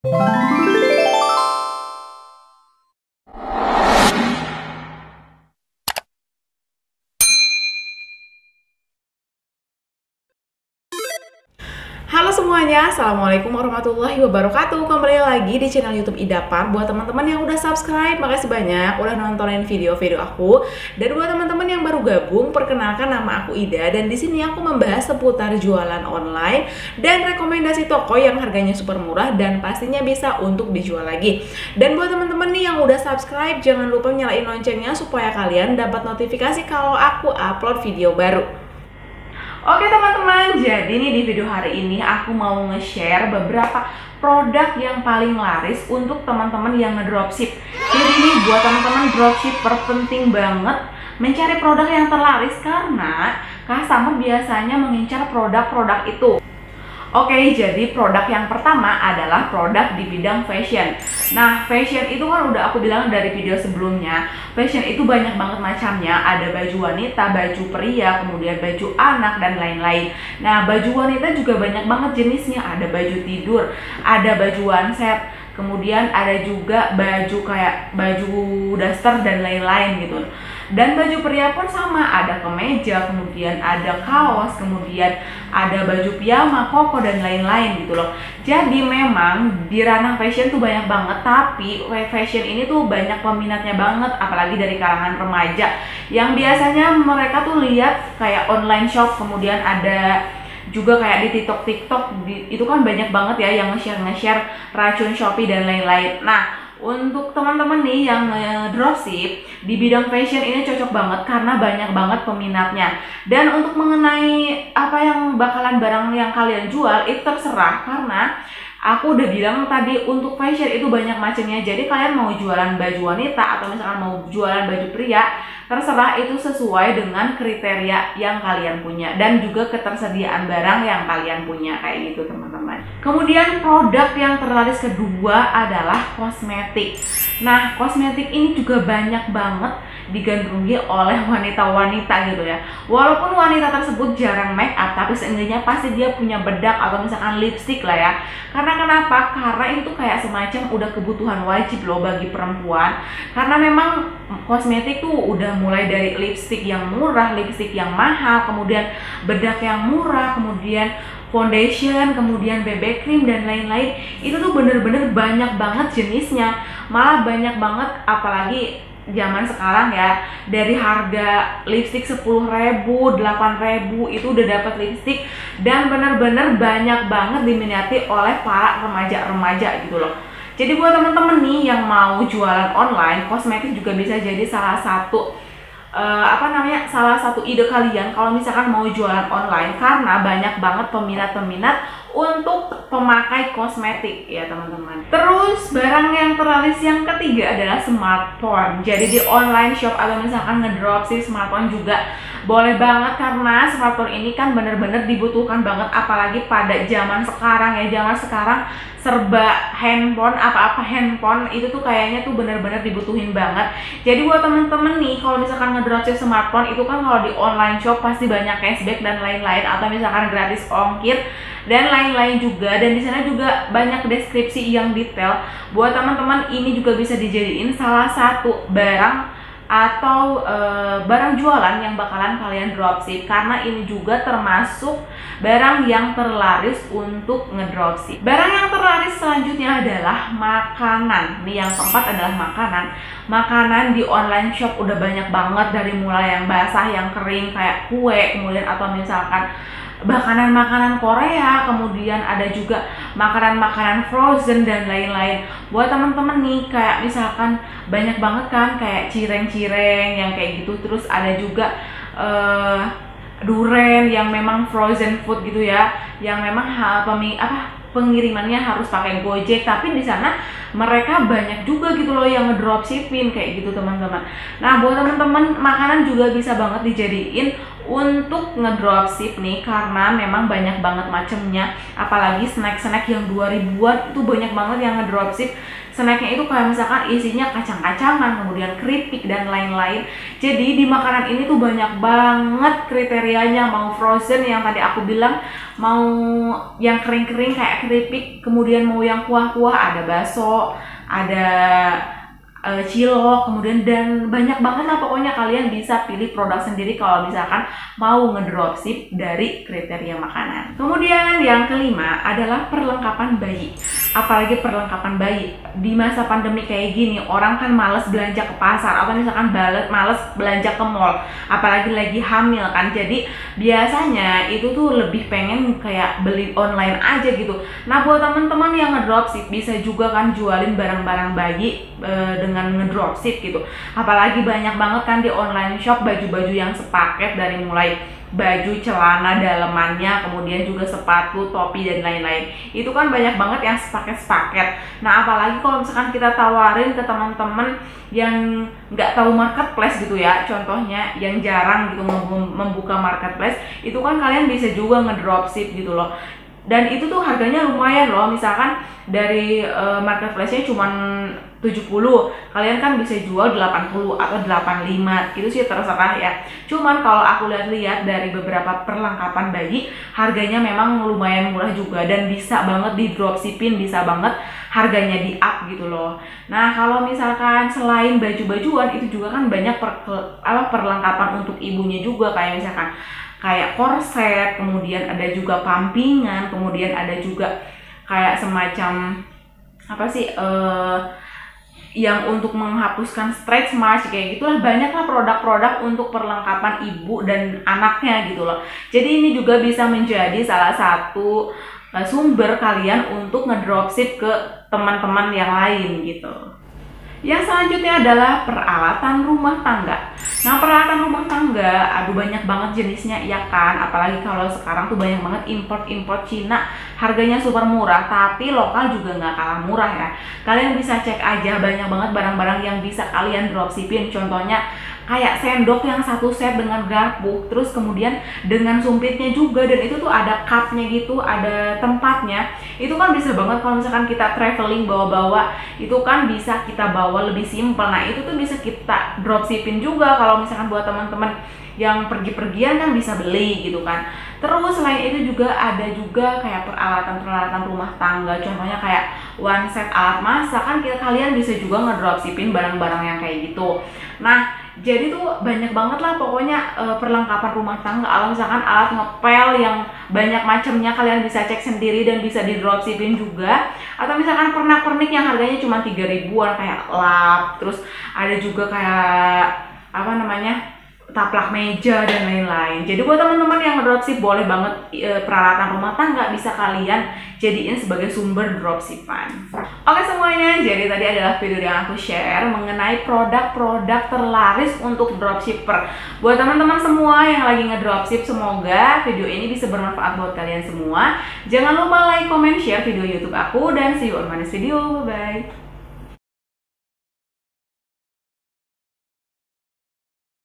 Halo semuanya, assalamualaikum warahmatullahi wabarakatuh. Kembali lagi di channel YouTube Ida Par. Buat teman-teman yang udah subscribe, makasih banyak udah nontonin video-video aku. Dan buat teman-teman yang baru gabung, perkenalkan nama aku Ida. Dan di sini aku membahas seputar jualan online dan rekomendasi toko yang harganya super murah dan pastinya bisa untuk dijual lagi. Dan buat teman-teman nih yang udah subscribe, jangan lupa nyalain loncengnya supaya kalian dapat notifikasi kalau aku upload video baru. Oke teman-teman, jadi nih di video hari ini aku mau nge-share beberapa produk yang paling laris untuk teman-teman yang ngedropship. Jadi ini buat teman-teman dropshipper penting banget mencari produk yang terlaris karena customer biasanya mengincar produk-produk itu. Oke, jadi produk yang pertama adalah produk di bidang fashion. Nah, fashion itu kan udah aku bilang dari video sebelumnya. Fashion itu banyak banget macamnya. Ada baju wanita, baju pria, kemudian baju anak, dan lain-lain. Nah, baju wanita juga banyak banget jenisnya. Ada baju tidur, ada baju one set, kemudian ada juga baju kayak baju daster dan lain-lain gitu. Dan baju pria pun sama, ada kemeja, kemudian ada kaos, kemudian ada baju piyama, koko, dan lain-lain gitu loh. Jadi memang di ranah fashion tuh banyak banget, tapi fashion ini tuh banyak peminatnya banget, apalagi dari kalangan remaja yang biasanya mereka tuh lihat kayak online shop, kemudian ada juga kayak di TikTok itu kan banyak banget ya yang nge-share racun Shopee dan lain-lain. Nah, untuk teman-teman nih yang dropship di bidang fashion ini cocok banget karena banyak banget peminatnya. Dan untuk mengenai apa yang bakalan barang yang kalian jual itu terserah, karena aku udah bilang tadi untuk fashion itu banyak macamnya. Jadi kalian mau jualan baju wanita atau misalkan mau jualan baju pria, terserah, itu sesuai dengan kriteria yang kalian punya dan juga ketersediaan barang yang kalian punya kayak gitu teman-teman. Kemudian produk yang terlaris kedua adalah kosmetik. Nah, kosmetik ini juga banyak banget digandrungi oleh wanita-wanita gitu ya. Walaupun wanita tersebut jarang make up, tapi seenggaknya pasti dia punya bedak atau misalkan lipstick lah ya. Karena kenapa? Karena itu kayak semacam udah kebutuhan wajib loh bagi perempuan. Karena memang kosmetik tuh udah mulai dari lipstick yang murah, lipstick yang mahal, kemudian bedak yang murah, kemudian foundation, kemudian BB cream dan lain-lain. Itu tuh bener-bener banyak banget jenisnya. Malah banyak banget, apalagi zaman sekarang ya, dari harga lipstik 10.000, 8.000 itu udah dapat lipstik, dan bener-bener banyak banget diminati oleh para remaja-remaja gitu loh. Jadi buat temen-temen nih yang mau jualan online, kosmetik juga bisa jadi salah satu ide kalian kalau misalkan mau jualan online, karena banyak banget peminat-peminat untuk pemakai kosmetik ya teman-teman. Terus barang yang terlaris yang ketiga adalah smartphone. Jadi di online shop atau misalkan ngedropship smartphone juga boleh banget, karena smartphone ini kan bener-bener dibutuhkan banget, apalagi pada zaman sekarang ya. Zaman sekarang serba handphone, apa-apa handphone itu tuh kayaknya tuh bener-bener dibutuhin banget. Jadi buat temen-temen nih kalau misalkan ngedropship smartphone itu kan kalau di online shop pasti banyak cashback dan lain-lain, atau misalkan gratis ongkir dan lain-lain juga. Dan di sana juga banyak deskripsi yang detail. Buat teman-teman ini juga bisa dijadiin salah satu barang atau barang jualan yang bakalan kalian dropship, karena ini juga termasuk barang yang terlaris untuk ngedropship. Barang yang terlaris selanjutnya adalah makanan. Nih yang keempat adalah makanan. Makanan di online shop udah banyak banget, dari mulai yang basah, yang kering kayak kue, kemudian atau misalkan makanan-makanan Korea, kemudian ada juga makanan-makanan frozen dan lain-lain. Buat temen-temen nih kayak misalkan banyak banget kan kayak cireng-cireng yang kayak gitu, terus ada juga durian yang memang frozen food gitu ya, yang memang pengirimannya harus pakai Gojek, tapi di sana mereka banyak juga gitu loh yang ngedropshipin kayak gitu teman-teman. Nah, buat teman-teman makanan juga bisa banget dijadiin untuk ngedropship nih, karena memang banyak banget macemnya, apalagi snack-snack yang 2000-an itu banyak banget yang ngedropship snacknya itu kayak misalkan isinya kacang-kacangan, kemudian keripik dan lain-lain. Jadi di makanan ini tuh banyak banget kriterianya, mau frozen yang tadi aku bilang, mau yang kering-kering kayak keripik, kemudian mau yang kuah-kuah, ada bakso, ada cilok, kemudian dan banyak banget lah pokoknya. Kalian bisa pilih produk sendiri kalau misalkan mau ngedropship dari kriteria makanan. Kemudian yang kelima adalah perlengkapan bayi. Apalagi perlengkapan bayi di masa pandemi kayak gini, orang kan males belanja ke pasar atau misalkan males belanja ke mall, apalagi lagi hamil kan. Jadi biasanya itu tuh lebih pengen kayak beli online aja gitu. Nah buat teman-teman yang ngedropship bisa juga kan jualin barang-barang bayi dengan ngedropship gitu. Apalagi banyak banget kan di online shop baju-baju yang sepaket, dari mulai baju, celana dalemannya, kemudian juga sepatu, topi dan lain-lain. Itu kan banyak banget yang sepaket-sepaket. Nah apalagi kalau misalkan kita tawarin ke teman-teman yang nggak tahu marketplace gitu ya, contohnya yang jarang gitu membuka marketplace, itu kan kalian bisa juga ngedropship gitu loh. Dan itu tuh harganya lumayan loh, misalkan dari marketplace-nya cuman 70, kalian kan bisa jual 80 atau 85, itu sih terserah ya. Cuman kalau aku lihat-lihat dari beberapa perlengkapan bayi, harganya memang lumayan murah juga dan bisa banget di dropshipping, bisa banget harganya di up gitu loh. Nah kalau misalkan selain baju-bajuan, itu juga kan banyak perlengkapan untuk ibunya juga, kayak misalkan kayak korset, kemudian ada juga pampingan, kemudian ada juga kayak semacam apa sih yang untuk menghapuskan stretch marks kayak gitulah. Banyaklah produk-produk untuk perlengkapan ibu dan anaknya gitu loh. Jadi ini juga bisa menjadi salah satu sumber kalian untuk ngedropship ke teman-teman yang lain gitu. Yang selanjutnya adalah peralatan rumah tangga. Nah peralatan rumah tangga, aduh banyak banget jenisnya ya kan. Apalagi kalau sekarang tuh banyak banget import-import Cina, harganya super murah, tapi lokal juga nggak kalah murah ya. Kalian bisa cek aja, banyak banget barang-barang yang bisa kalian dropshipping. Contohnya kayak sendok yang satu set dengan garpu, terus kemudian dengan sumpitnya juga, dan itu tuh ada cupnya gitu, ada tempatnya. Itu kan bisa banget kalau misalkan kita traveling bawa-bawa, itu kan bisa kita bawa lebih simpel. Nah itu tuh bisa kita dropshipping juga, kalau misalkan buat teman-teman yang pergi-pergian kan bisa beli gitu kan. Terus selain itu juga ada juga kayak peralatan-peralatan rumah tangga, contohnya kayak one set alat masak kan, kalian bisa juga ngedropshipping barang-barang yang kayak gitu. Nah jadi tuh banyak banget lah pokoknya perlengkapan rumah tangga. Kalau misalkan alat ngepel yang banyak macamnya, kalian bisa cek sendiri dan bisa di dropshipping juga. Atau misalkan pernak-pernik yang harganya cuma 3 ribuan, kayak lap, terus ada juga kayak apa namanya taplak meja dan lain-lain. Jadi buat teman-teman yang ngedropship boleh banget peralatan rumah tangga bisa kalian jadiin sebagai sumber dropshipan. Oke semuanya, jadi tadi adalah video yang aku share mengenai produk-produk terlaris untuk dropshipper. Buat teman-teman semua yang lagi ngedropship, semoga video ini bisa bermanfaat buat kalian semua. Jangan lupa like, comment, share video YouTube aku, dan see you on my next video. Bye-bye.